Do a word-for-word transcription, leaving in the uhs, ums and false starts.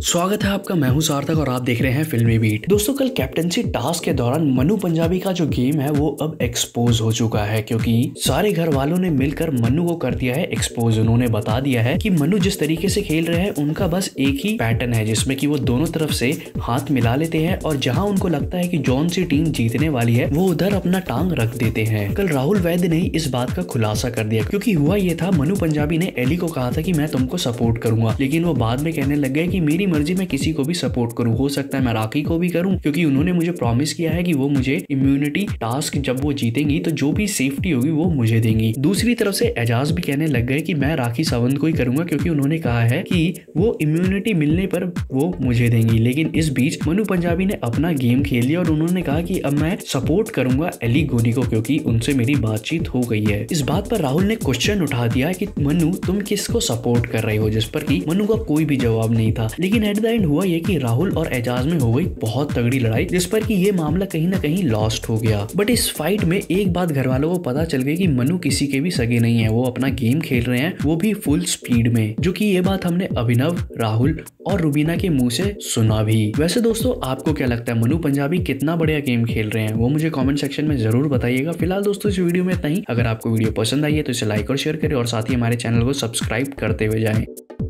स्वागत है आपका, मैं हूं सार्थक और आप देख रहे हैं फिल्मी बीट। दोस्तों, कल कैप्टेंसी टास्क के दौरान मनु पंजाबी का जो गेम है वो अब एक्सपोज हो चुका है, क्योंकि सारे घर वालों ने मिलकर मनु को कर दिया है एक्सपोज। उन्होंने बता दिया है कि मनु जिस तरीके से खेल रहे हैं उनका बस एक ही पैटर्न है, जिसमें कि वो दोनों तरफ से हाथ मिला लेते हैं और जहाँ उनको लगता है कि जौन सी टीम जीतने वाली है वो उधर अपना टांग रख देते हैं। कल राहुल वैद्य ने इस बात का खुलासा कर दिया, क्योंकि हुआ ये था, मनु पंजाबी ने एली को कहा था कि मैं तुमको सपोर्ट करूंगा, लेकिन वो बाद में कहने लग गए कि मेरी मर्जी मैं किसी को भी सपोर्ट करूं, हो सकता है मैं राखी को भी करूं, क्योंकि उन्होंने मुझे प्रॉमिस किया है कि वो मुझे इम्यूनिटी टास्क जब वो जीतेंगी तो जो भी सेफ्टी होगी वो मुझे देंगी। दूसरी तरफ से एजाज भी कहने लग गए कि मैं राखी सावंत को ही करूंगा, क्योंकि उन्होंने कहा है कि वो इम्यूनिटी मिलने पर वो मुझे देंगी। लेकिन इस बीच मनु पंजाबी ने अपना गेम खेल लिया और उन्होंने कहा कि अब मैं सपोर्ट करूंगा एली गोनी को, क्योंकि उनसे मेरी बातचीत हो गई है। इस बात पर राहुल ने क्वेश्चन उठा दिया कि मनु तुम किसको सपोर्ट कर रहे हो, जिस पर कि मनु का कोई भी जवाब नहीं था। लेकिन एट द एंड हुआ ये कि राहुल और एजाज में हो गई बहुत तगड़ी लड़ाई, जिस पर कि ये मामला कहीं ना कहीं लॉस्ट हो गया। बट इस फाइट में एक बात घर वालों को पता चल गई कि मनु किसी के भी सगे नहीं है, वो अपना गेम खेल रहे हैं, वो भी फुल स्पीड में, जो कि ये बात हमने अभिनव, राहुल और रुबीना के मुंह से सुना भी। वैसे दोस्तों, आपको क्या लगता है मनु पंजाबी कितना बढ़िया गेम खेल रहे हैं, वो मुझे कॉमेंट सेक्शन में जरूर बताइएगा। फिलहाल दोस्तों, इस वीडियो में इतना ही। अगर आपको वीडियो पसंद आई है तो इसे लाइक और शेयर करें और साथ ही हमारे चैनल को सब्सक्राइब करते हुए जाएं।